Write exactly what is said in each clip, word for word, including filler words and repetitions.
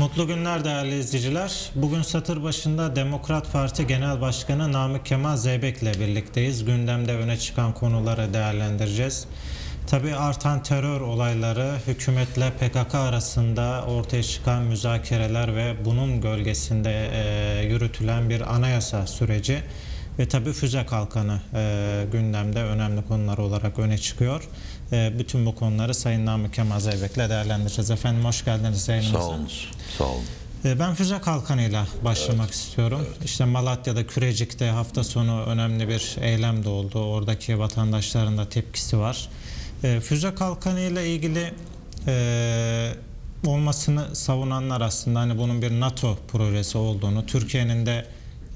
Mutlu günler değerli izleyiciler. Bugün satır başında Demokrat Parti Genel Başkanı Namık Kemal Zeybek'le birlikteyiz. Gündemde öne çıkan konuları değerlendireceğiz. Tabii artan terör olayları, hükümetle P K K arasında ortaya çıkan müzakereler ve bunun gölgesinde e, yürütülen bir anayasa süreci ve tabii füze kalkanı e, gündemde önemli konular olarak öne çıkıyor. E, bütün bu konuları Sayın Namık Kemal Zeybek'le değerlendireceğiz. Efendim hoş geldiniz yayınımıza. Sağ olun. Sağ olun. Ben füze kalkanıyla başlamak evet, istiyorum. Evet. İşte Malatya'da, Kürecik'te hafta sonu önemli bir eylem de oldu. Oradaki vatandaşların da tepkisi var. E, füze kalkanıyla ilgili e, olmasını savunanlar aslında hani bunun bir NATO projesi olduğunu, Türkiye'nin de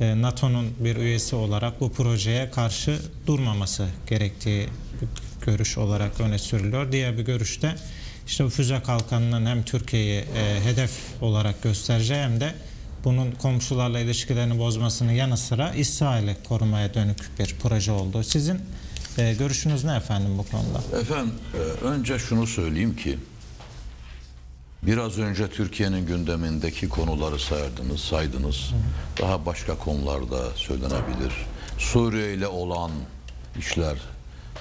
e, NATO'nun bir üyesi olarak bu projeye karşı durmaması gerektiği görüş olarak öne sürülüyor. Diğer bir görüşte İşte bu füze kalkanının hem Türkiye'yi e, hedef olarak göstereceği hem de bunun komşularla ilişkilerini bozmasının yanı sıra İsrail'i korumaya dönük bir proje oldu. Sizin e, görüşünüz ne efendim bu konuda? Efendim önce şunu söyleyeyim ki biraz önce Türkiye'nin gündemindeki konuları sayardınız, saydınız. Daha başka konularda söylenebilir. Suriye ile olan işler,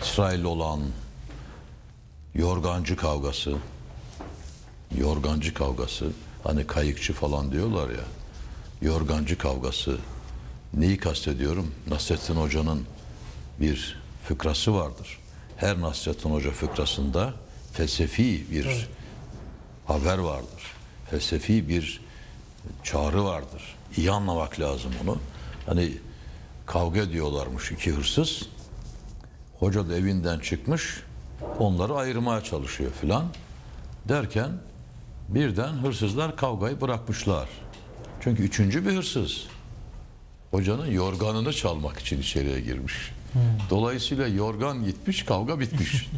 İsrail ile olan Yorgancı kavgası, yorgancı kavgası, hani kayıkçı falan diyorlar ya, yorgancı kavgası, neyi kastediyorum? Nasrettin Hoca'nın bir fıkrası vardır. Her Nasrettin Hoca fıkrasında felsefi bir evet. haber vardır, felsefi bir çağrı vardır. İyi anlamak lazım onu. Hani kavga ediyorlarmış iki hırsız, hoca da evinden çıkmış, onları ayırmaya çalışıyor filan derken birden hırsızlar kavgayı bırakmışlar. Çünkü üçüncü bir hırsız hocanın yorganını çalmak için içeriye girmiş. Hmm. Dolayısıyla yorgan gitmiş, kavga bitmiş.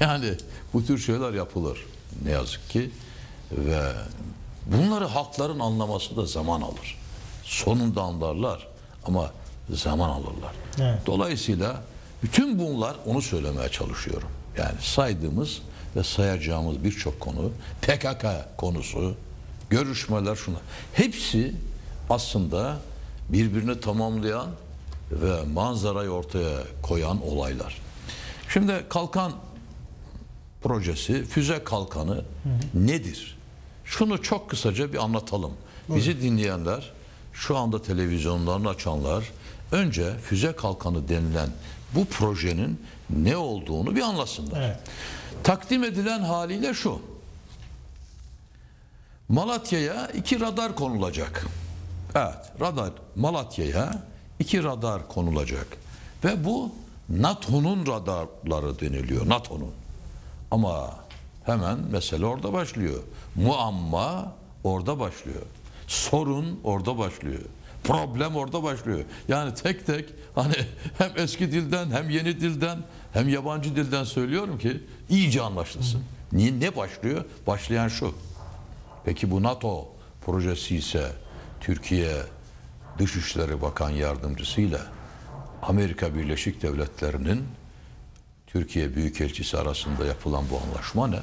Yani bu tür şeyler yapılır ne yazık ki ve bunları halkların anlaması da zaman alır. Sonunda anlarlar ama zaman alırlar. Evet. Dolayısıyla bütün bunlar onu söylemeye çalışıyorum. Yani saydığımız ve sayacağımız birçok konu, P K K konusu, görüşmeler şuna, hepsi aslında birbirini tamamlayan ve manzarayı ortaya koyan olaylar. Şimdi kalkan projesi, füze kalkanı hı hı. nedir? Şunu çok kısaca bir anlatalım. Hı. Bizi dinleyenler, şu anda televizyonlarını açanlar, önce füze kalkanı denilen bu projenin ne olduğunu bir anlasınlar. Evet. Takdim edilen haliyle şu. Malatya'ya iki radar konulacak. Evet, radar Malatya'ya iki radar konulacak. Ve bu NATO'nun radarları deniliyor. NATO'nun. Ama hemen mesele orada başlıyor. Muamma orada başlıyor. Sorun orada başlıyor. Problem orada başlıyor. Yani tek tek hani hem eski dilden hem yeni dilden hem yabancı dilden söylüyorum ki iyice anlaşılsın. Niye, ne başlıyor? Başlayan şu. Peki bu NATO projesi ise Türkiye Dışişleri Bakan Yardımcısıyla Amerika Birleşik Devletleri'nin Türkiye Büyükelçisi arasında yapılan bu anlaşma ne?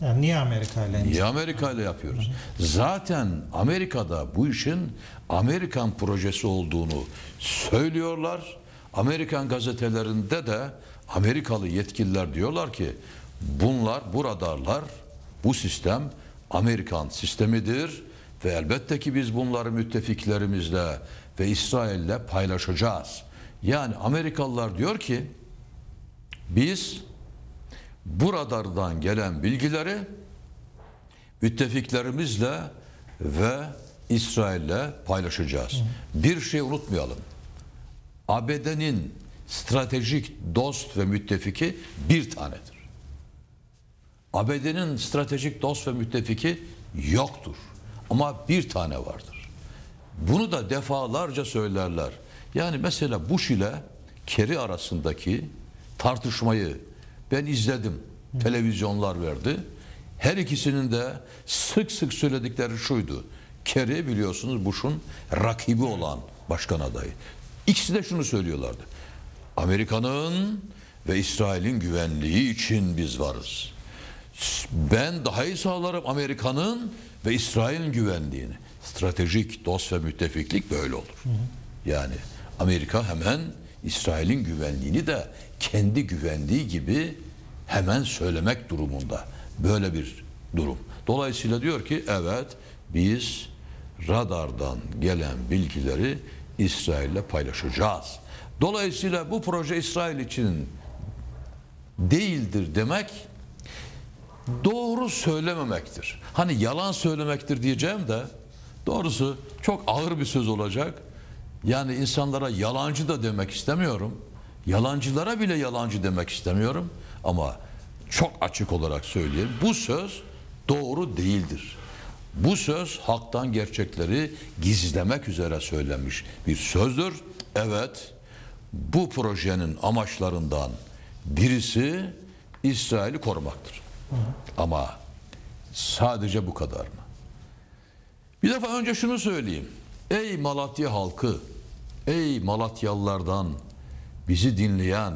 Yani niye Amerika ile? Niye Amerika ile yapıyoruz? Zaten Amerika'da bu işin Amerikan projesi olduğunu söylüyorlar. Amerikan gazetelerinde de Amerikalı yetkililer diyorlar ki bunlar, bu radarlar, bu sistem Amerikan sistemidir ve elbette ki biz bunları müttefiklerimizle ve İsrail'le paylaşacağız. Yani Amerikalılar diyor ki biz bu radardan gelen bilgileri müttefiklerimizle ve İsrail'le paylaşacağız. Bir şey unutmayalım. A B D'nin stratejik dost ve müttefiki bir tanedir. A B D'nin stratejik dost ve müttefiki yoktur. Ama bir tane vardır. Bunu da defalarca söylerler. Yani mesela Bush ile Kerry arasındaki tartışmayı ben izledim. Televizyonlar verdi. Her ikisinin de sık sık söyledikleri şuydu. Kerry biliyorsunuz Bush'un rakibi olan başkan adayı. İkisi de şunu söylüyorlardı. Amerika'nın ve İsrail'in güvenliği için biz varız. Ben daha iyi sağlarım Amerika'nın ve İsrail'in güvenliğini. Stratejik dost ve müttefiklik böyle olur. Hı hı. Yani Amerika hemen İsrail'in güvenliğini de kendi güvendiği gibi hemen söylemek durumunda. Böyle bir durum. Dolayısıyla diyor ki evet biz radardan gelen bilgileri İsrail'le paylaşacağız. Dolayısıyla bu proje İsrail için değildir demek doğru söylememektir. Hani yalan söylemektir diyeceğim de doğrusu çok ağır bir söz olacak. Yani insanlara yalancı da demek istemiyorum. Yalancılara bile yalancı demek istemiyorum. Ama çok açık olarak söyleyeyim. Bu söz doğru değildir. Bu söz halktan gerçekleri gizlemek üzere söylenmiş bir sözdür. Evet, bu projenin amaçlarından birisi İsrail'i korumaktır. Hı hı. Ama sadece bu kadar mı? Bir defa önce şunu söyleyeyim. Ey Malatya halkı, ey Malatyalılardan bizi dinleyen,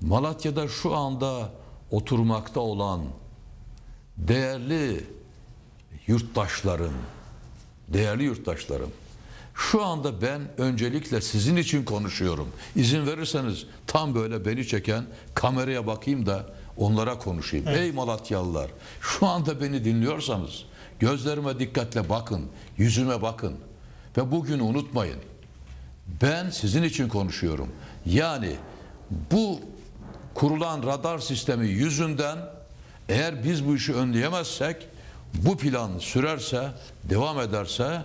Malatya'da şu anda oturmakta olan değerli yurttaşlarım, değerli yurttaşlarım, şu anda ben öncelikle sizin için konuşuyorum. İzin verirseniz tam böyle beni çeken kameraya bakayım da onlara konuşayım. Evet. Ey Malatyalılar, şu anda beni dinliyorsanız gözlerime dikkatle bakın, yüzüme bakın ve bugün unutmayın. Ben sizin için konuşuyorum. Yani bu kurulan radar sistemi yüzünden eğer biz bu işi önleyemezsek, bu plan sürerse, devam ederse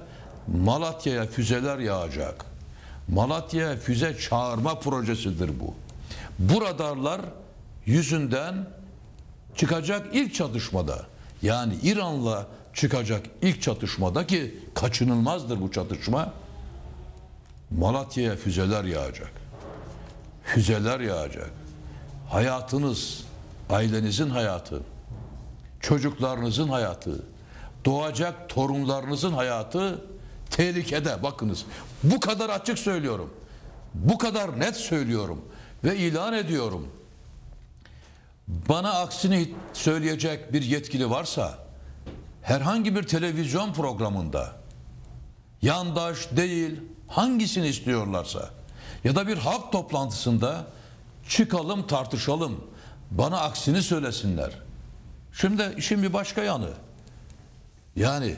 Malatya'ya füzeler yağacak. Malatya'ya füze çağırma projesidir bu. Bu radarlar yüzünden çıkacak ilk çatışmada, yani İran'la çıkacak ilk çatışmada ki kaçınılmazdır bu çatışma, Malatya'ya füzeler yağacak. Füzeler yağacak. Hayatınız, ailenizin hayatı, çocuklarınızın hayatı, doğacak torunlarınızın hayatı tehlikede. Bakınız, bu kadar açık söylüyorum. Bu kadar net söylüyorum ve ilan ediyorum. Bana aksini söyleyecek bir yetkili varsa herhangi bir televizyon programında yandaş değil hangisini istiyorlarsa ya da bir halk toplantısında çıkalım tartışalım, bana aksini söylesinler. Şimdi işin bir başka yanı. Yani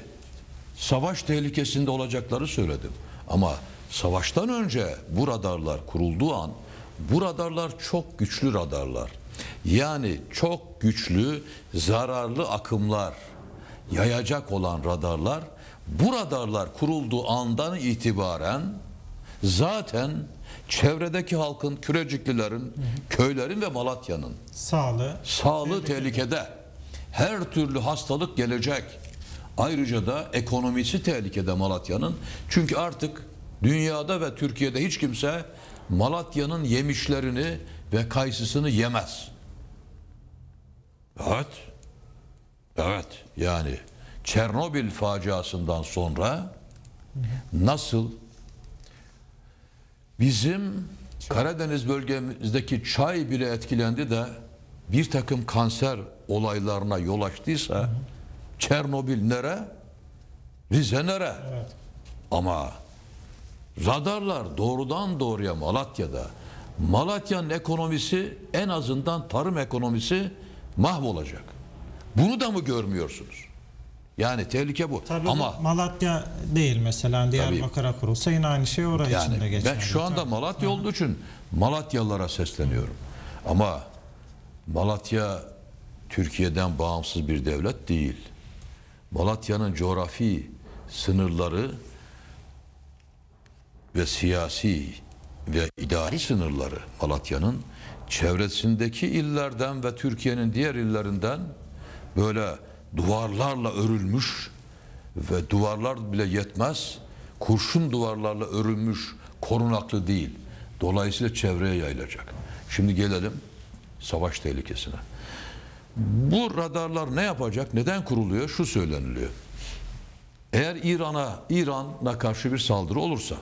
savaş tehlikesinde olacakları söyledim. Ama savaştan önce bu radarlar kurulduğu an, bu radarlar çok güçlü radarlar. Yani çok güçlü zararlı akımlar yayacak olan radarlar, bu radarlar kurulduğu andan itibaren zaten çevredeki halkın, Küreciklilerin, hı hı. köylerin ve Malatya'nın sağlığı, sağlığı tehlikede. Her türlü hastalık gelecek. Ayrıca da ekonomisi tehlikede Malatya'nın. Çünkü artık dünyada ve Türkiye'de hiç kimse Malatya'nın yemişlerini ve kayısısını yemez. Evet. Evet. Yani Çernobil faciasından sonra nasıl bizim Karadeniz bölgemizdeki çay bile etkilendi de bir takım kanser olaylarına yol açtıysa, hı hı. Çernobil nere? Rize nere? Evet. Ama radarlar doğrudan doğruya Malatya'da. Malatya'nın ekonomisi, en azından tarım ekonomisi mahvolacak. Bunu da mı görmüyorsunuz? Yani tehlike bu. Tabii ama Malatya değil mesela, Diyarbakır'a kurulsa yine aynı şey oraya yani içinde geçer. Ben şu anda Malatya olduğu için Malatyalılara sesleniyorum. Hı. Ama Malatya Türkiye'den bağımsız bir devlet değil. Malatya'nın coğrafi sınırları ve siyasi ve idari sınırları, Malatya'nın çevresindeki illerden ve Türkiye'nin diğer illerinden böyle duvarlarla örülmüş ve duvarlar bile yetmez, kurşun duvarlarla örülmüş, korunaklı değil. Dolayısıyla çevreye yayılacak. Şimdi gelelim savaş tehlikesine. Bu radarlar ne yapacak? Neden kuruluyor? Şu söyleniliyor. Eğer İran'a İran'a karşı bir saldırı olursa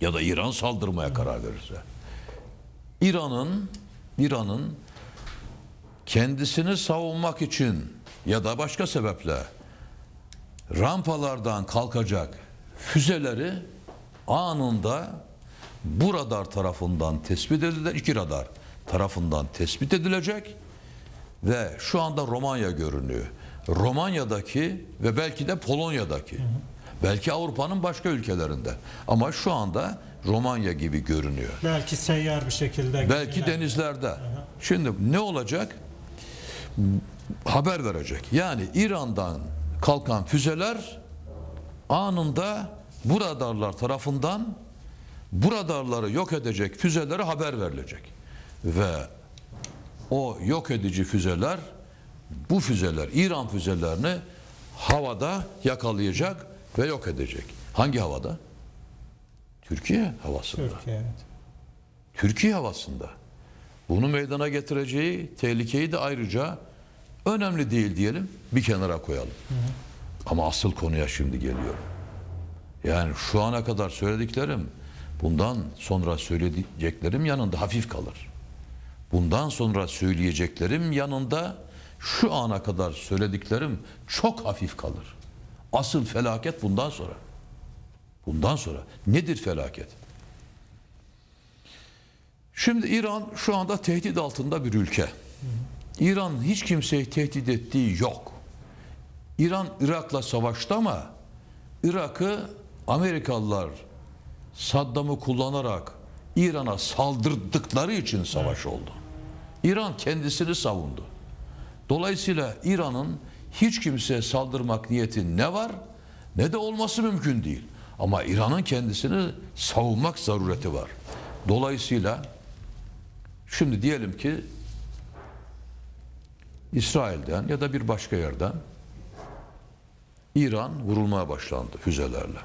ya da İran saldırmaya karar verirse, İran'ın İran'ın kendisini savunmak için ya da başka sebeple rampalardan kalkacak füzeleri anında bu radar tarafından tespit edilecek, iki radar tarafından tespit edilecek ve şu anda Romanya görünüyor. Romanya'daki ve belki de Polonya'daki, hı hı. belki Avrupa'nın başka ülkelerinde ama şu anda Romanya gibi görünüyor. Belki seyyar bir şekilde. Belki gemiler, denizlerde. Hı hı. Şimdi ne olacak? Haber verecek. Yani İran'dan kalkan füzeler anında bu radarlar tarafından bu radarları yok edecek füzelere haber verilecek. Ve o yok edici füzeler, bu füzeler, İran füzelerini havada yakalayacak ve yok edecek. Hangi havada? Türkiye havasında. Türkiye, evet. Türkiye havasında. Bunu meydana getireceği tehlikeyi de ayrıca önemli değil diyelim, bir kenara koyalım. Hı hı. Ama asıl konuya şimdi geliyorum. Yani şu ana kadar söylediklerim, bundan sonra söyleyeceklerim yanında hafif kalır. Bundan sonra söyleyeceklerim yanında şu ana kadar söylediklerim çok hafif kalır. Asıl felaket bundan sonra. Bundan sonra. Nedir felaket? Şimdi İran şu anda tehdit altında bir ülke. İran hiç kimseyi tehdit ettiği yok. İran Irak'la savaştı ama Irak'ı Amerikalılar Saddam'ı kullanarak İran'a saldırdıkları için savaş oldu. İran kendisini savundu. Dolayısıyla İran'ın hiç kimseye saldırmak niyeti ne var ne de olması mümkün değil. Ama İran'ın kendisini savunmak zarureti var. Dolayısıyla şimdi diyelim ki İsrail'den ya da bir başka yerden İran vurulmaya başlandı füzelerle.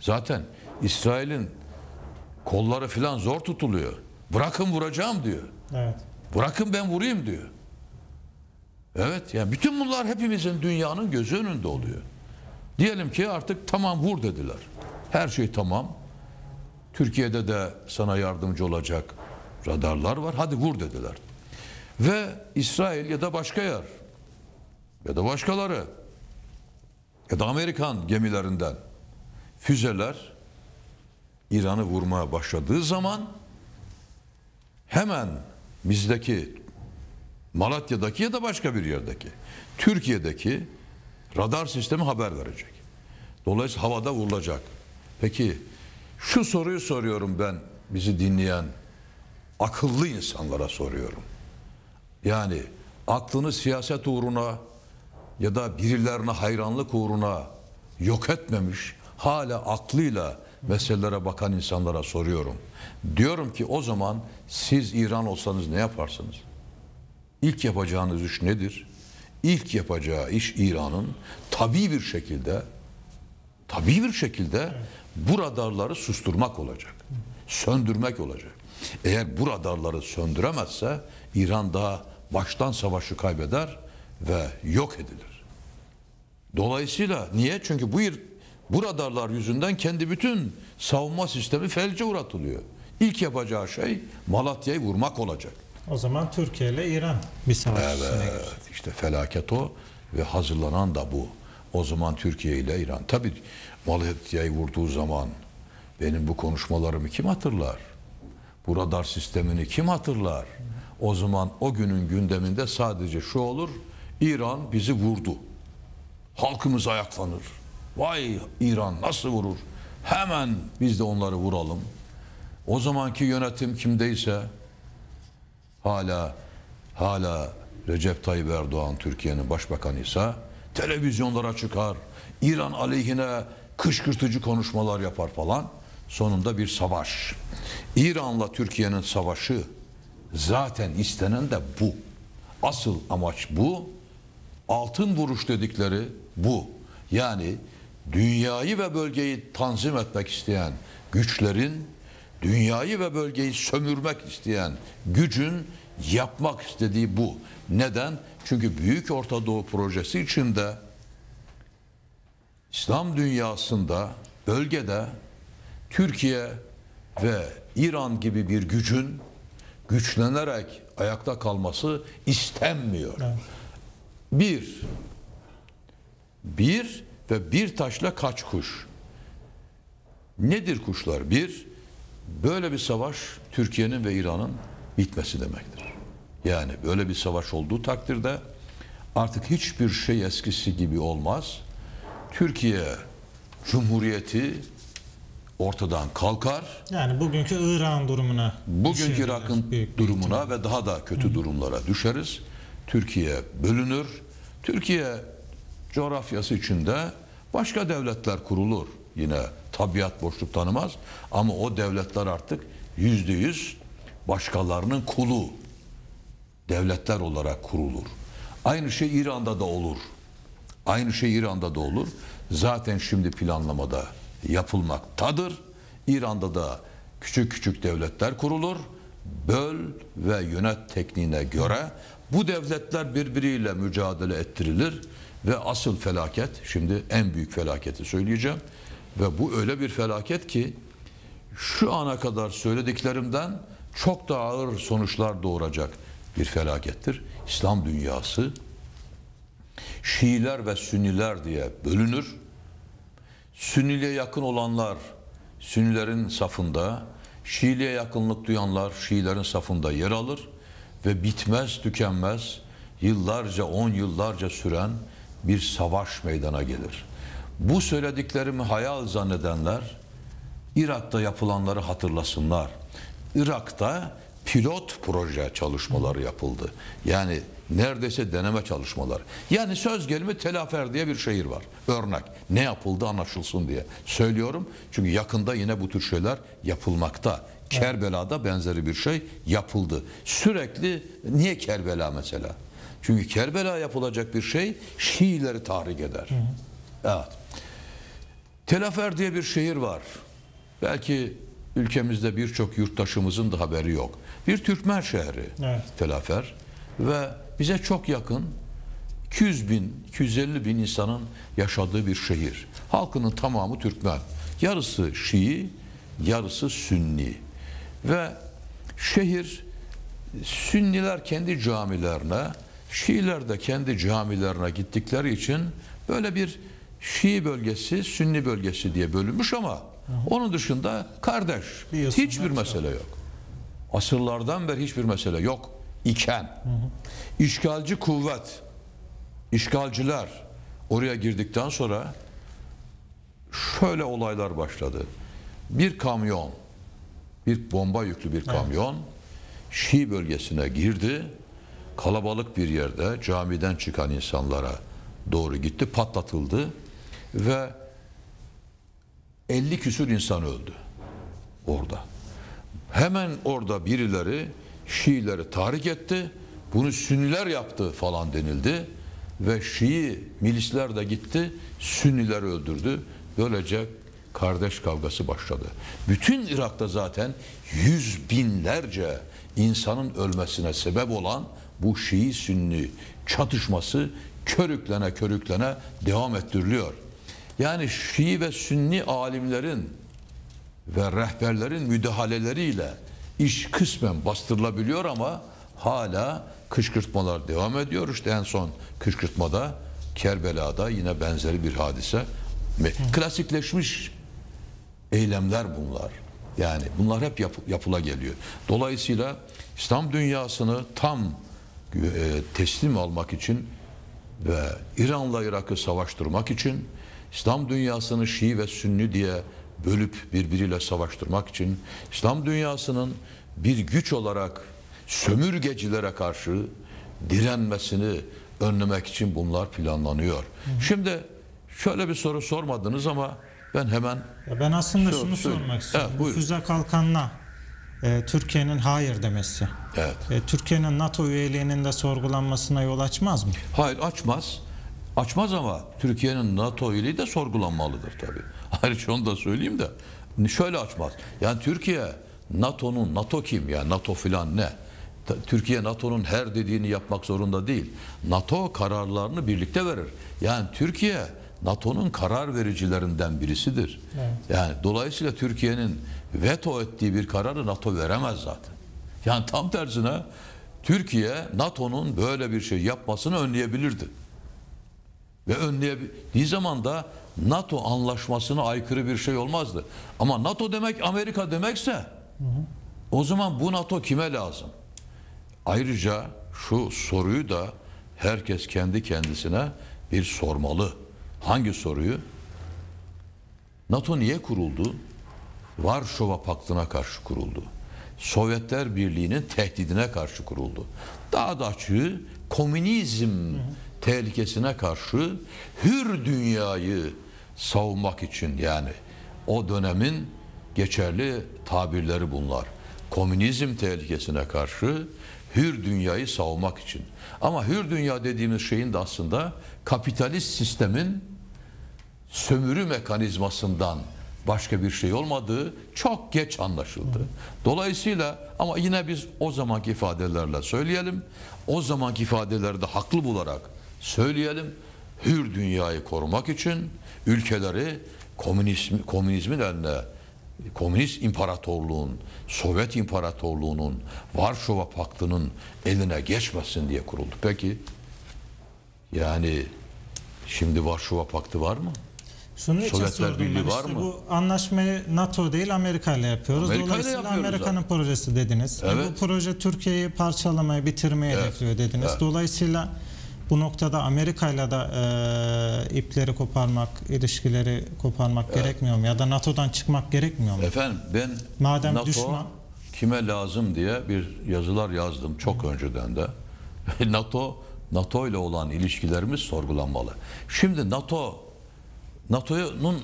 Zaten İsrail'in kolları falan zor tutuluyor. Bırakın vuracağım diyor. Evet. Bırakın ben vurayım diyor. Evet, yani bütün bunlar hepimizin, dünyanın gözü önünde oluyor. Diyelim ki artık tamam vur dediler. Her şey tamam. Türkiye'de de sana yardımcı olacak radarlar var. Hadi vur dediler. Ve İsrail ya da başka yer ya da başkaları ya da Amerikan gemilerinden füzeler İran'ı vurmaya başladığı zaman hemen bizdeki Malatya'daki ya da başka bir yerdeki Türkiye'deki radar sistemi haber verecek. Dolayısıyla havada vurulacak. Peki şu soruyu soruyorum ben, bizi dinleyen akıllı insanlara soruyorum. Yani aklını siyaset uğruna ya da birilerine hayranlık uğruna yok etmemiş, hala aklıyla meselelere bakan insanlara soruyorum. Diyorum ki o zaman siz İran olsanız ne yaparsınız? İlk yapacağınız iş nedir? İlk yapacağı iş İran'ın tabii bir şekilde tabii bir şekilde bu radarları susturmak olacak. Söndürmek olacak. Eğer bu radarları söndüremezse İran daha baştan savaşı kaybeder ve yok edilir. Dolayısıyla niye? Çünkü bu, bu radarlar yüzünden kendi bütün savunma sistemi felce uğratılıyor. İlk yapacağı şey Malatya'yı vurmak olacak. O zaman Türkiye ile İran bir savaş içine girecek. Evet, işte felaket o ve hazırlanan da bu. O zaman Türkiye ile İran. Tabii Malatya'yı vurduğu zaman benim bu konuşmalarımı kim hatırlar? Bu radar sistemini kim hatırlar? O zaman o günün gündeminde sadece şu olur: İran bizi vurdu. Halkımız ayaklanır. Vay İran nasıl vurur? Hemen biz de onları vuralım. O zamanki yönetim kimdeyse, hala hala Recep Tayyip Erdoğan Türkiye'nin başbakanıysa televizyonlara çıkar, İran aleyhine kışkırtıcı konuşmalar yapar falan. Sonunda bir savaş. İran'la Türkiye'nin savaşı zaten istenen de bu. Asıl amaç bu. Altın vuruş dedikleri bu. Yani dünyayı ve bölgeyi tanzim etmek isteyen güçlerin, dünyayı ve bölgeyi sömürmek isteyen gücün yapmak istediği bu. Neden? Çünkü Büyük Orta Doğu projesi içinde İslam dünyasında, bölgede Türkiye ve İran gibi bir gücün güçlenerek ayakta kalması istenmiyor. Evet. Bir, bir ve bir taşla kaç kuş. Nedir kuşlar? Bir, böyle bir savaş Türkiye'nin ve İran'ın bitmesi demektir. Yani böyle bir savaş olduğu takdirde artık hiçbir şey eskisi gibi olmaz. Türkiye Cumhuriyeti ortadan kalkar. Yani bugünkü İran durumuna, bugünkü Irak'ın durumuna ve daha da kötü durumlara düşeriz. Türkiye bölünür. Türkiye coğrafyası içinde başka devletler kurulur. Yine tabiat boşluk tanımaz. Ama o devletler artık yüzde yüz başkalarının kulu devletler olarak kurulur. Aynı şey İran'da da olur. Aynı şey İran'da da olur. Zaten şimdi planlamada yapılmaktadır. İran'da da küçük küçük devletler kurulur. Böl ve yönet tekniğine göre bu devletler birbiriyle mücadele ettirilir ve asıl felaket, şimdi en büyük felaketi söyleyeceğim ve bu öyle bir felaket ki şu ana kadar söylediklerimden çok daha ağır sonuçlar doğuracak bir felakettir. İslam dünyası Şiiler ve Sünniler diye bölünür. Sünniliğe yakın olanlar Sünnilerin safında, Şiiliğe yakınlık duyanlar Şiilerin safında yer alır ve bitmez tükenmez yıllarca, on yıllarca süren bir savaş meydana gelir. Bu söylediklerimi hayal zannedenler Irak'ta yapılanları hatırlasınlar. Irak'ta pilot proje çalışmaları yapıldı. Yani neredeyse deneme çalışmaları. Yani söz gelimi Telafer diye bir şehir var. Örnek. Ne yapıldı anlaşılsın diye söylüyorum. Çünkü yakında yine bu tür şeyler yapılmakta. Kerbela'da benzeri bir şey yapıldı. Sürekli niye Kerbela mesela? Çünkü Kerbela yapılacak bir şey Şiileri tahrik eder. Evet. Telafer diye bir şehir var. Belki ülkemizde birçok yurttaşımızın da haberi yok. Bir Türkmen şehri, evet. Telafer ve bize çok yakın iki yüz bin, iki yüz elli bin insanın yaşadığı bir şehir. Halkının tamamı Türkmen. Yarısı Şii, yarısı Sünni. Ve şehir, Sünniler kendi camilerine, Şiiler de kendi camilerine gittikleri için böyle bir Şii bölgesi, Sünni bölgesi diye bölünmüş ama onun dışında kardeş, biliyorsun, hiçbir mesele yok. Asırlardan beri hiçbir mesele yok iken, hı hı. işgalci kuvvet, işgalciler oraya girdikten sonra şöyle olaylar başladı. Bir kamyon, bir bomba yüklü bir kamyon, evet. Şii bölgesine girdi, kalabalık bir yerde camiden çıkan insanlara doğru gitti, patlatıldı ve elli küsur insan öldü orada. Hemen orada birileri Şiileri tahrik etti. Bunu Sünniler yaptı falan denildi. Ve Şii milisler de gitti. Sünnileri öldürdü. Böylece kardeş kavgası başladı. Bütün Irak'ta zaten yüz binlerce insanın ölmesine sebep olan bu Şii-Sünni çatışması körüklene körüklene devam ettiriliyor. Yani Şii ve Sünni alimlerin ve rehberlerin müdahaleleriyle iş kısmen bastırılabiliyor ama hala kışkırtmalar devam ediyor. İşte en son kışkırtmada Kerbela'da yine benzeri bir hadise. Klasikleşmiş eylemler bunlar. Yani bunlar hep yap yapıla geliyor. Dolayısıyla İslam dünyasını tam e, teslim almak için ve İran'la Irak'ı savaştırmak için, İslam dünyasını Şii ve Sünni diye bölüp birbiriyle savaştırmak için, İslam dünyasının bir güç olarak sömürgecilere karşı direnmesini önlemek için bunlar planlanıyor. Hı. Şimdi şöyle bir soru sormadınız ama ben hemen... Ya ben aslında sor, şunu sormak söyle. istiyorum. Evet, füze kalkanına e, Türkiye'nin hayır demesi, evet. e, Türkiye'nin NATO üyeliğinin de sorgulanmasına yol açmaz mı? Hayır, açmaz. Açmaz ama Türkiye'nin NATO üyeliği de sorgulanmalıdır tabii. Ayrıca onu da söyleyeyim de şöyle açmaz. Yani Türkiye NATO'nun, NATO kim ya, yani NATO filan ne? Türkiye NATO'nun her dediğini yapmak zorunda değil. NATO kararlarını birlikte verir. Yani Türkiye NATO'nun karar vericilerinden birisidir. Evet. Yani dolayısıyla Türkiye'nin veto ettiği bir kararı NATO veremez zaten. Yani tam tersine Türkiye NATO'nun böyle bir şey yapmasını önleyebilirdi. Ve önleyebildiği zaman da NATO anlaşmasına aykırı bir şey olmazdı. Ama NATO demek Amerika demekse, hı hı, o zaman bu NATO kime lazım? Ayrıca şu soruyu da herkes kendi kendisine bir sormalı. Hangi soruyu? NATO niye kuruldu? Varşova Paktı'na karşı kuruldu. Sovyetler Birliği'nin tehdidine karşı kuruldu. Daha da açığı komünizm, hı hı, tehlikesine karşı hür dünyayı savunmak için, yani o dönemin geçerli tabirleri bunlar. Komünizm tehlikesine karşı hür dünyayı savunmak için. Ama hür dünya dediğimiz şeyin de aslında kapitalist sistemin sömürü mekanizmasından başka bir şey olmadığı çok geç anlaşıldı. Dolayısıyla ama yine biz o zamanki ifadelerle söyleyelim. O zamanki ifadelerde haklı bularak söyleyelim. Hür dünyayı korumak için ülkeleri komünizm, komünizmin eline, komünist imparatorluğun, Sovyet imparatorluğunun, Varşova Paktı'nın eline geçmesin diye kuruldu. Peki yani şimdi Varşova Paktı var mı? Şunun için Sovyetler Birliği var işte mı? Bu anlaşmayı NATO değil Amerika ile yapıyoruz. Amerika Dolayısıyla Amerika'nın projesi dediniz. Evet. Bu proje Türkiye'yi parçalamayı, bitirmeyi, evet, hedefliyor dediniz. Evet. Dolayısıyla bu noktada Amerika'yla da e, ipleri koparmak, ilişkileri koparmak, evet, gerekmiyor mu? Ya da NATO'dan çıkmak gerekmiyor mu? Efendim ben madem NATO düşman... kime lazım diye bir yazılar yazdım çok hmm. önceden de. NATO, NATO ile olan ilişkilerimiz sorgulanmalı. Şimdi NATO, NATO'nun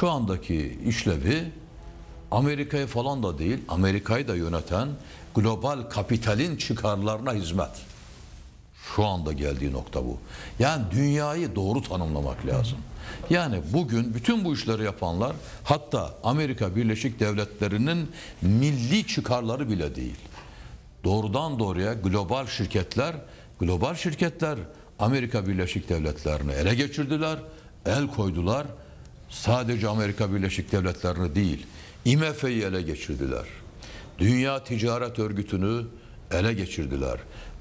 şu andaki işlevi Amerika'ya falan da değil, Amerika'yı da yöneten global kapitalin çıkarlarına hizmet. Şu anda geldiği nokta bu. Yani dünyayı doğru tanımlamak lazım. Yani bugün bütün bu işleri yapanlar, hatta Amerika Birleşik Devletleri'nin milli çıkarları bile değil. Doğrudan doğruya global şirketler, global şirketler Amerika Birleşik Devletleri'ni ele geçirdiler, el koydular. Sadece Amerika Birleşik Devletleri'ni değil, I M F'yi ele geçirdiler. Dünya Ticaret Örgütü'nü ele geçirdiler.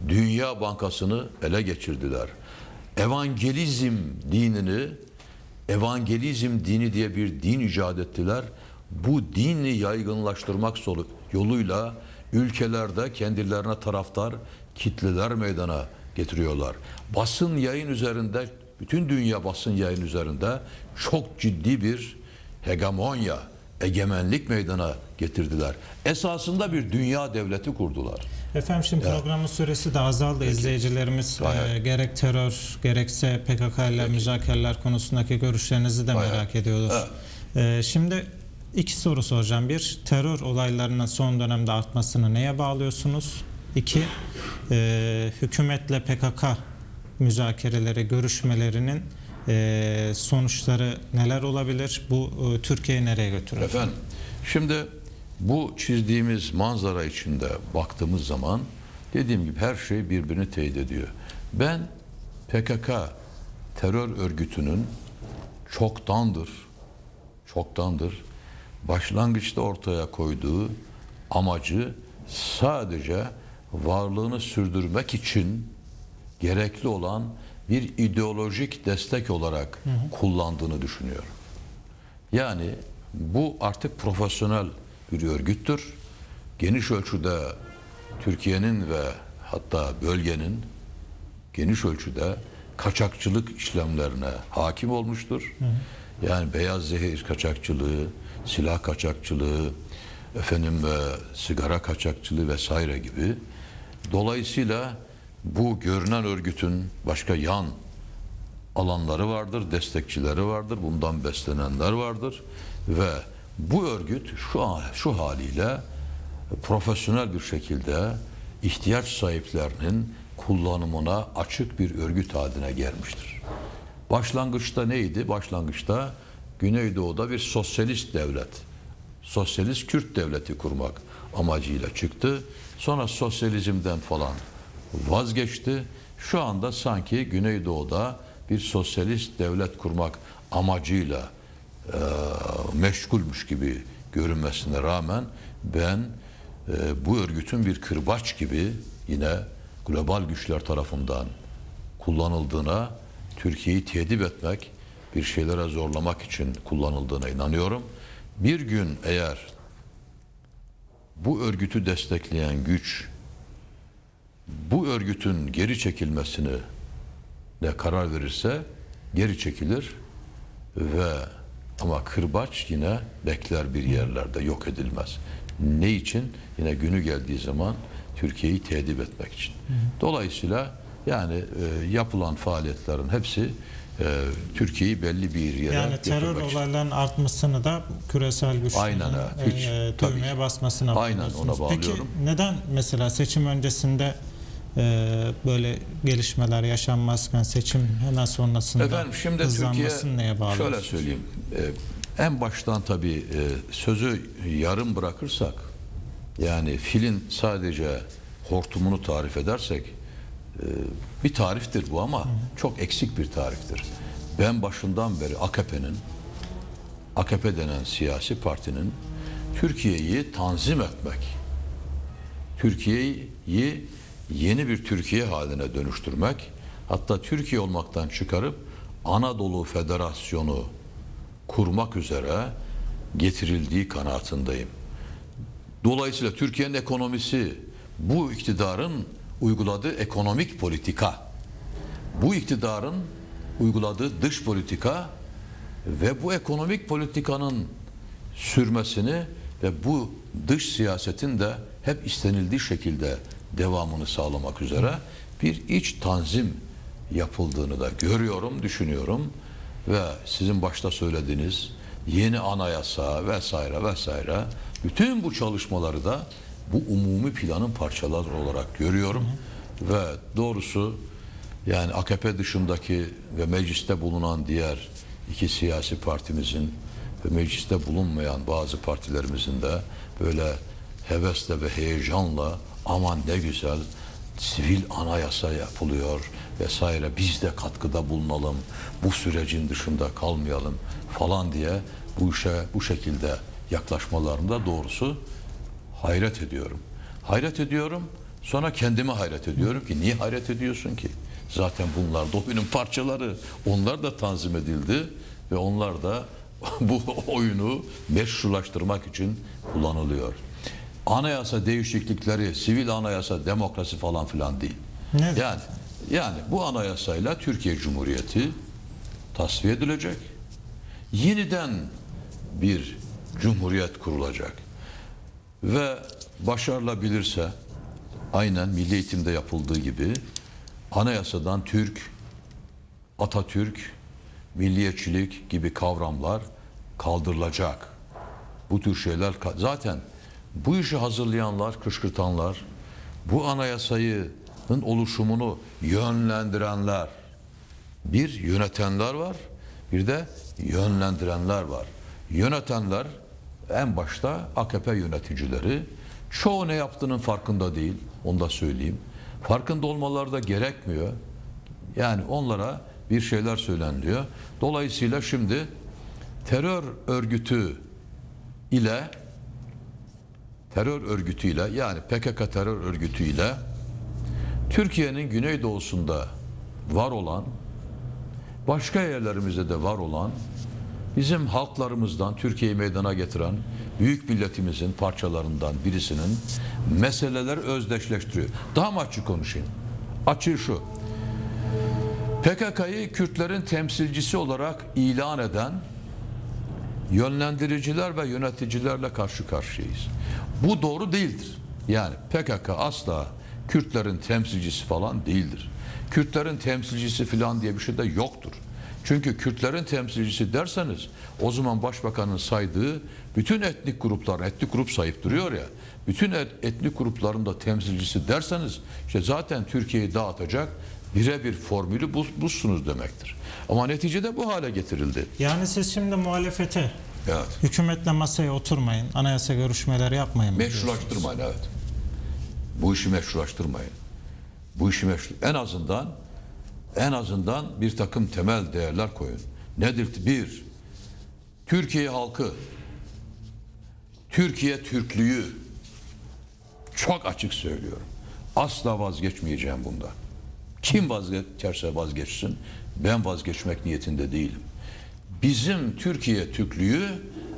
Dünya Bankası'nı ele geçirdiler. Evangelizm dinini, evangelizm dini diye bir din icat ettiler. Bu dini yaygınlaştırmak yoluyla ülkelerde kendilerine taraftar kitleler meydana getiriyorlar. Basın yayın üzerinde, bütün dünya basın yayın üzerinde çok ciddi bir hegemonya, egemenlik meydana getirdiler. Esasında bir dünya devleti kurdular. Efendim şimdi evet, programın süresi de azaldı. Peki. İzleyicilerimiz e, gerek terör gerekse P K K ile müzakereler konusundaki görüşlerinizi de bayağı merak ediyoruz. Evet. E, şimdi iki soru soracağım. Bir, terör olaylarının son dönemde artmasını neye bağlıyorsunuz? İki, e, hükümetle P K K müzakereleri, görüşmelerinin e, sonuçları neler olabilir? Bu e, Türkiye'yi nereye götürür? Efendim şimdi bu çizdiğimiz manzara içinde baktığımız zaman dediğim gibi her şey birbirini teyit ediyor. Ben P K K terör örgütünün çoktandır, çoktandır başlangıçta ortaya koyduğu amacı sadece varlığını sürdürmek için gerekli olan bir ideolojik destek olarak, hı hı, kullandığını düşünüyorum. Yani bu artık profesyonel bir örgüttür. Geniş ölçüde Türkiye'nin ve hatta bölgenin geniş ölçüde kaçakçılık işlemlerine hakim olmuştur. Hı hı. Yani beyaz zehir kaçakçılığı, silah kaçakçılığı, efendim ve sigara kaçakçılığı vesaire gibi. Dolayısıyla bu görünen örgütün başka yan alanları vardır, destekçileri vardır, bundan beslenenler vardır ve bu örgüt şu an, şu haliyle profesyonel bir şekilde ihtiyaç sahiplerinin kullanımına açık bir örgüt haline gelmiştir. Başlangıçta neydi? Başlangıçta Güneydoğu'da bir sosyalist devlet, sosyalist Kürt devleti kurmak amacıyla çıktı. Sonra sosyalizmden falan vazgeçti. Şu anda sanki Güneydoğu'da bir sosyalist devlet kurmak amacıyla e, meşgulmuş gibi görünmesine rağmen ben e, bu örgütün bir kırbaç gibi yine global güçler tarafından kullanıldığına, Türkiye'yi tedip etmek, bir şeylere zorlamak için kullanıldığına inanıyorum. Bir gün eğer bu örgütü destekleyen güç bu örgütün geri çekilmesini de karar verirse geri çekilir ve ama kırbaç yine bekler bir yerlerde, yok edilmez. Ne için? Yine günü geldiği zaman Türkiye'yi tedip etmek için. Dolayısıyla yani e, yapılan faaliyetlerin hepsi e, Türkiye'yi belli bir yere yani terör olaylarının için artmasını da küresel güçlerin aynen, evet. Hiç, e, düğmeye basmasına bağlıyorsunuz. Peki neden mesela seçim öncesinde e, böyle gelişmeler yaşanmazken seçim hemen sonrasında efendim, şimdi hızlanmasını neye bağlıyorsunuz? Şöyle söyleyeyim. E, en baştan tabii e, sözü yarım bırakırsak, yani filin sadece hortumunu tarif edersek, bir tariftir bu ama çok eksik bir tariftir. Ben başından beri A K P'nin, A K P denen siyasi partinin Türkiye'yi tanzim etmek, Türkiye'yi yeni bir Türkiye haline dönüştürmek, hatta Türkiye olmaktan çıkarıp Anadolu Federasyonu kurmak üzere getirildiği kanaatindeyim. Dolayısıyla Türkiye'nin ekonomisi bu iktidarın uyguladığı ekonomik politika, bu iktidarın uyguladığı dış politika ve bu ekonomik politikanın sürmesini ve bu dış siyasetin de hep istenildiği şekilde devamını sağlamak üzere bir iç tanzim yapıldığını da görüyorum, düşünüyorum ve sizin başta söylediğiniz yeni anayasa vesaire vesaire bütün bu çalışmaları da bu umumi planın parçaları olarak görüyorum. Hı hı. Ve doğrusu yani A K P dışındaki ve mecliste bulunan diğer iki siyasi partimizin ve mecliste bulunmayan bazı partilerimizin de böyle hevesle ve heyecanla aman ne güzel sivil anayasa yapılıyor vesaire, biz de katkıda bulunalım, bu sürecin dışında kalmayalım falan diye bu işe bu şekilde yaklaşmalarında doğrusu hayret ediyorum. Hayret ediyorum. Sonra kendime hayret ediyorum ki niye hayret ediyorsun ki? Zaten bunlar da oyunun parçaları. Onlar da tanzim edildi ve onlar da bu oyunu meşrulaştırmak için kullanılıyor. Anayasa değişiklikleri, sivil anayasa, demokrasi falan filan değil. Ne? Yani, yani bu anayasayla Türkiye Cumhuriyeti tasfiye edilecek. Yeniden bir cumhuriyet kurulacak. Ve başarılabilirse aynen milli eğitimde yapıldığı gibi anayasadan Türk, Atatürk, milliyetçilik gibi kavramlar kaldırılacak. Bu tür şeyler zaten bu işi hazırlayanlar, kışkırtanlar, bu anayasanın oluşumunu yönlendirenler, bir yönetenler var, bir de yönlendirenler var. Yönetenler en başta A K P yöneticileri, çoğu ne yaptığının farkında değil, onu da söyleyeyim. Farkında olmaları da gerekmiyor. Yani onlara bir şeyler söyleniyor. Dolayısıyla şimdi terör örgütü ile terör örgütü ile yani P K K terör örgütü ile Türkiye'nin güneydoğusunda var olan, başka yerlerimizde de var olan, bizim halklarımızdan Türkiye'yi meydana getiren büyük milletimizin parçalarından birisinin meseleleri özdeşleştiriyor. Daha mı açık konuşayım? Açığı şu. P K K'yı Kürtlerin temsilcisi olarak ilan eden yönlendiriciler ve yöneticilerle karşı karşıyayız. Bu doğru değildir. Yani P K K asla Kürtlerin temsilcisi falan değildir. Kürtlerin temsilcisi falan diye bir şey de yoktur. Çünkü Kürtlerin temsilcisi derseniz o zaman Başbakan'ın saydığı bütün etnik grupların, etnik grup sayıp duruyor ya, bütün etnik grupların da temsilcisi derseniz işte zaten Türkiye'yi dağıtacak birebir formülü bulsunuz demektir. Ama neticede bu hale getirildi. Yani siz şimdi muhalefete, evet, hükümetle masaya oturmayın, anayasa görüşmeleri yapmayın. Meşrulaştırmayın, evet. Bu işi meşrulaştırmayın. Bu işi meşru... En azından En azından bir takım temel değerler koyun. Nedir? Bir, Türkiye halkı, Türkiye Türklüğü, çok açık söylüyorum, Asla vazgeçmeyeceğim bundan. Kim vazgeçerse vazgeçsin, ben vazgeçmek niyetinde değilim. Bizim Türkiye Türklüğü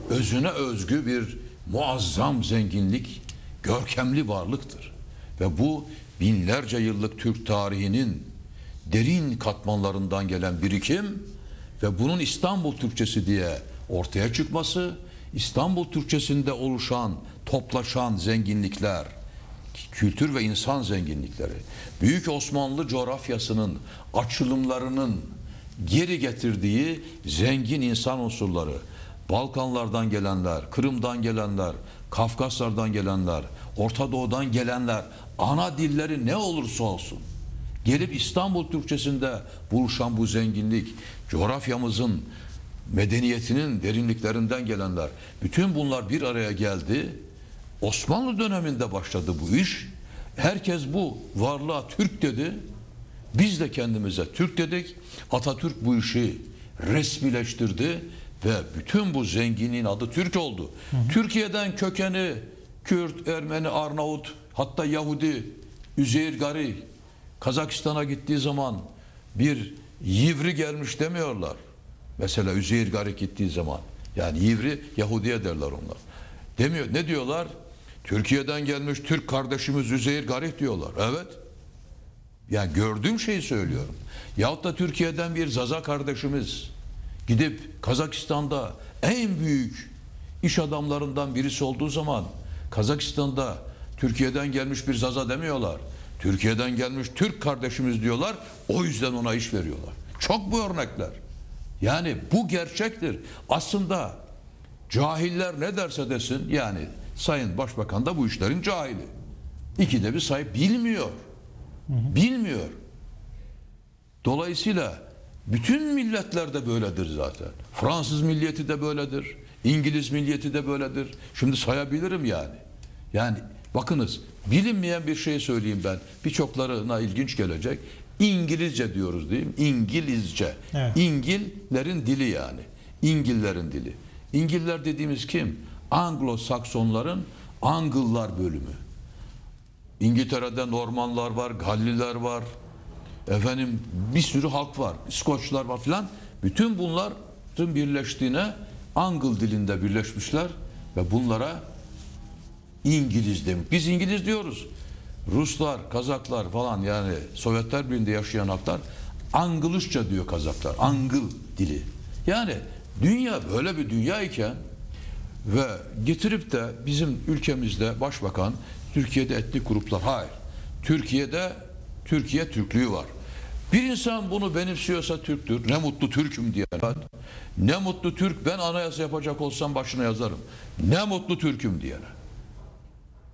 özüne özgü bir muazzam zenginlik, görkemli varlıktır. Ve bu binlerce yıllık Türk tarihinin derin katmanlarından gelen birikim ve bunun İstanbul Türkçesi diye ortaya çıkması, İstanbul Türkçesinde oluşan, toplaşan zenginlikler, kültür ve insan zenginlikleri, Büyük Osmanlı coğrafyasının açılımlarının geri getirdiği zengin insan unsurları, Balkanlardan gelenler, Kırım'dan gelenler, Kafkaslardan gelenler, Orta Doğu'dan gelenler, ana dilleri ne olursa olsun gelip İstanbul Türkçesinde buluşan bu zenginlik, coğrafyamızın, medeniyetinin derinliklerinden gelenler, bütün bunlar bir araya geldi. Osmanlı döneminde başladı bu iş. Herkes bu varlığa Türk dedi. Biz de kendimize Türk dedik. Atatürk bu işi resmileştirdi ve bütün bu zenginliğin adı Türk oldu. Hı hı. Türkiye'den kökeni Kürt, Ermeni, Arnavut, hatta Yahudi, Üzeyir Garip, Kazakistan'a gittiği zaman bir yivri gelmiş demiyorlar. Mesela Üzeyir Garip gittiği zaman, yani yivri Yahudiye derler onlar. Demiyor. Ne diyorlar? Türkiye'den gelmiş Türk kardeşimiz Üzeyir Garip diyorlar. Evet. Yani gördüğüm şeyi söylüyorum. Yahut da Türkiye'den bir Zaza kardeşimiz gidip Kazakistan'da en büyük iş adamlarından birisi olduğu zaman Kazakistan'da Türkiye'den gelmiş bir Zaza demiyorlar. Türkiye'den gelmiş Türk kardeşimiz diyorlar. O yüzden ona iş veriyorlar. Çok bu örnekler. Yani bu gerçektir. Aslında cahiller ne derse desin, yani Sayın Başbakan da bu işlerin cahili. İkide bir sahip bilmiyor. Hı hı. Bilmiyor. Dolayısıyla bütün milletler de böyledir zaten. Fransız milliyeti de böyledir. İngiliz milliyeti de böyledir. Şimdi sayabilirim yani. Yani bakınız, bilinmeyen bir şey söyleyeyim ben. Birçoklarına ilginç gelecek. İngilizce diyoruz değil mi? İngilizce. Evet. İngillerin dili yani. İngillerin dili. İngiller dediğimiz kim? Anglo-Saksonların Angıllar bölümü. İngiltere'de Normanlar var, Galliler var. Efendim bir sürü halk var. İskoçlar var filan. Bütün bunların birleştiğine Angıl dilinde birleşmişler ve bunlara İngiliz demiş. Biz İngiliz diyoruz. Ruslar, Kazaklar falan, yani Sovyetler Birliği'nde yaşayan halklar Angılışça diyor Kazaklar. Angıl dili. Yani dünya böyle bir dünya iken ve getirip de bizim ülkemizde başbakan Türkiye'de etnik gruplar, hayır. Türkiye'de Türkiye Türklüğü var. Bir insan bunu benimsiyorsa Türktür. Ne mutlu Türk'üm diye. Ne mutlu Türk, ben anayasa yapacak olsam başına yazarım. Ne mutlu Türk'üm diye.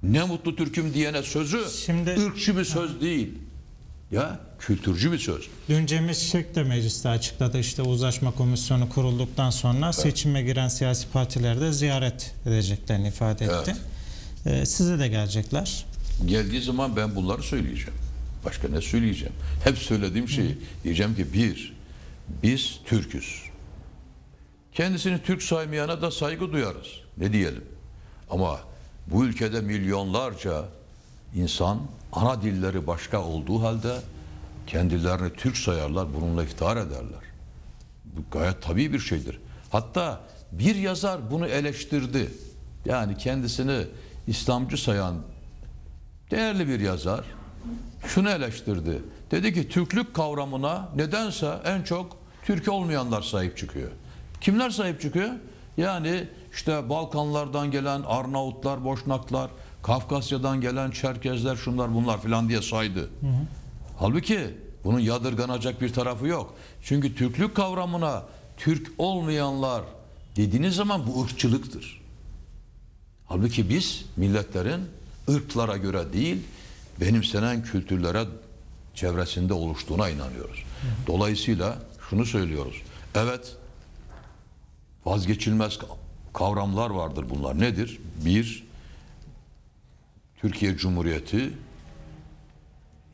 Ne mutlu Türk'üm diyene sözü şimdi ırkçı bir söz değil. Ya kültürcü bir söz. Dün Cemil Çiçek de mecliste açıkladı, işte uzlaşma komisyonu kurulduktan sonra evet. seçime giren siyasi partileri de ziyaret edeceklerini ifade etti. Evet. Ee, size de gelecekler. Geldiği zaman ben bunları söyleyeceğim. Başka ne söyleyeceğim? Hep söylediğim şeyi. Hı. Diyeceğim ki bir, biz Türk'üz. Kendisini Türk saymayana da saygı duyarız. Ne diyelim? Ama bu ülkede milyonlarca insan ana dilleri başka olduğu halde kendilerini Türk sayarlar, bununla iftihar ederler. Bu gayet tabii bir şeydir. Hatta bir yazar bunu eleştirdi. Yani kendisini İslamcı sayan değerli bir yazar şunu eleştirdi. Dedi ki Türklük kavramına nedense en çok Türk olmayanlar sahip çıkıyor. Kimler sahip çıkıyor? Yani işte Balkanlardan gelen Arnavutlar, Boşnaklar, Kafkasya'dan gelen Çerkezler, şunlar bunlar filan diye saydı. Hı hı. Halbuki bunun yadırganacak bir tarafı yok. Çünkü Türklük kavramına Türk olmayanlar dediğiniz zaman bu ırkçılıktır. Halbuki biz milletlerin ırklara göre değil, benimsenen kültürlere çevresinde oluştuğuna inanıyoruz. Hı hı. Dolayısıyla şunu söylüyoruz. Evet, vazgeçilmez kavramlar vardır bunlar. Nedir? Bir, Türkiye Cumhuriyeti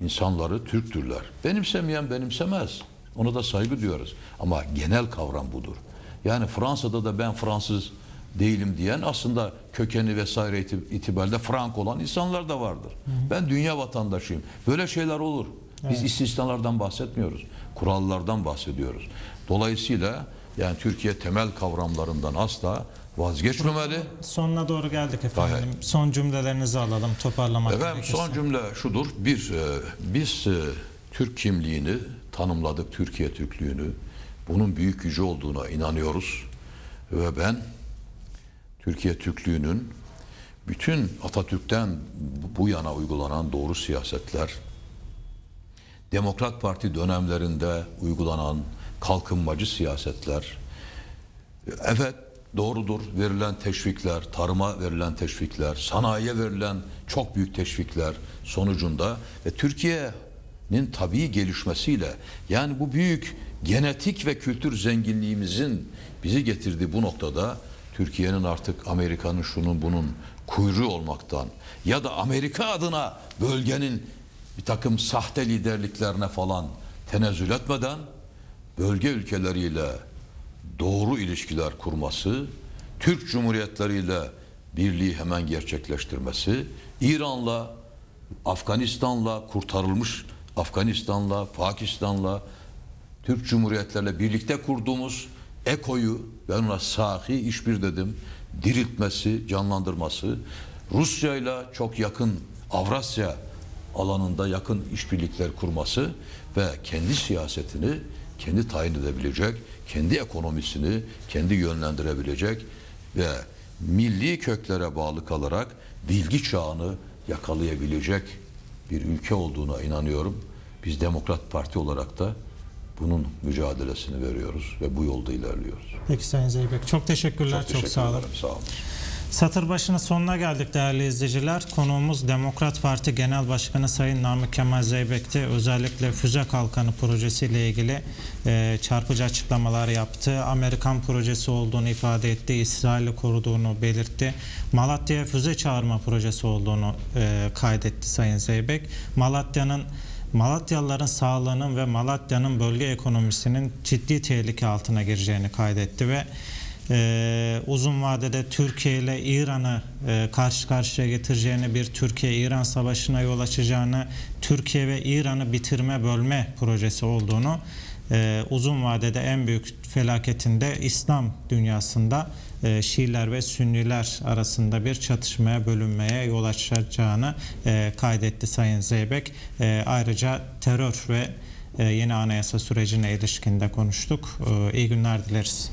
insanları Türktürler. Benimsemeyen benimsemez. Ona da saygı duyarız. Ama genel kavram budur. Yani Fransa'da da ben Fransız değilim diyen aslında kökeni vesaire itibariyle Frank olan insanlar da vardır. Hı hı. Ben dünya vatandaşıyım. Böyle şeyler olur. Biz evet. istisnalardan bahsetmiyoruz. Kurallardan bahsediyoruz. Dolayısıyla yani Türkiye temel kavramlarından asla vazgeçmemeli. Sonuna doğru geldik efendim. Hayır. Son cümlelerinizi alalım, toparlamak efendim, gerekirse. Son cümle şudur. Bir, biz Türk kimliğini tanımladık, Türkiye Türklüğünü. Bunun büyük gücü olduğuna inanıyoruz. Ve ben Türkiye Türklüğünün bütün Atatürk'ten bu yana uygulanan doğru siyasetler, Demokrat Parti dönemlerinde uygulanan kalkınmacı siyasetler, evet doğrudur verilen teşvikler, tarıma verilen teşvikler, sanayiye verilen çok büyük teşvikler sonucunda ve Türkiye'nin tabii gelişmesiyle, yani bu büyük genetik ve kültür zenginliğimizin bizi getirdiği bu noktada Türkiye'nin artık Amerika'nın şunun bunun kuyruğu olmaktan ya da Amerika adına bölgenin bir takım sahte liderliklerine falan tenezzül etmeden bölge ülkeleriyle doğru ilişkiler kurması, Türk cumhuriyetleriyle birliği hemen gerçekleştirmesi, İran'la, Afganistan'la, kurtarılmış Afganistan'la, Pakistan'la, Türk cumhuriyetlerle birlikte kurduğumuz EKO'yu, ben ona sahi işbir dedim, diriltmesi, canlandırması, Rusya'yla çok yakın Avrasya alanında yakın işbirlikler kurması ve kendi siyasetini kendi tayin edebilecek, kendi ekonomisini kendi yönlendirebilecek ve milli köklere bağlı kalarak bilgi çağını yakalayabilecek bir ülke olduğuna inanıyorum. Biz Demokrat Parti olarak da bunun mücadelesini veriyoruz ve bu yolda ilerliyoruz. Peki Sayın Zeybek, çok teşekkürler, çok, teşekkür çok sağ olun. Sağ olun. Satır başının sonuna geldik değerli izleyiciler. Konuğumuz Demokrat Parti Genel Başkanı Sayın Namık Kemal Zeybek'ti. Özellikle füze kalkanı projesiyle ilgili e, çarpıcı açıklamalar yaptı. Amerikan projesi olduğunu ifade etti. İsrail'i koruduğunu belirtti. Malatya'ya füze çağırma projesi olduğunu e, kaydetti Sayın Zeybek. Malatya'nın Malatyalıların sağlığının ve Malatya'nın bölge ekonomisinin ciddi tehlike altına gireceğini kaydetti ve Ee, uzun vadede Türkiye ile İran'ı e, karşı karşıya getireceğini, bir Türkiye-İran savaşına yol açacağını, Türkiye ve İran'ı bitirme bölme projesi olduğunu, e, uzun vadede en büyük felaketinde İslam dünyasında e, Şiiler ve Sünniler arasında bir çatışmaya, bölünmeye yol açacağını e, kaydetti Sayın Zeybek. E, ayrıca terör ve e, yeni anayasa sürecine ilişkin de konuştuk. E, iyi günler dileriz.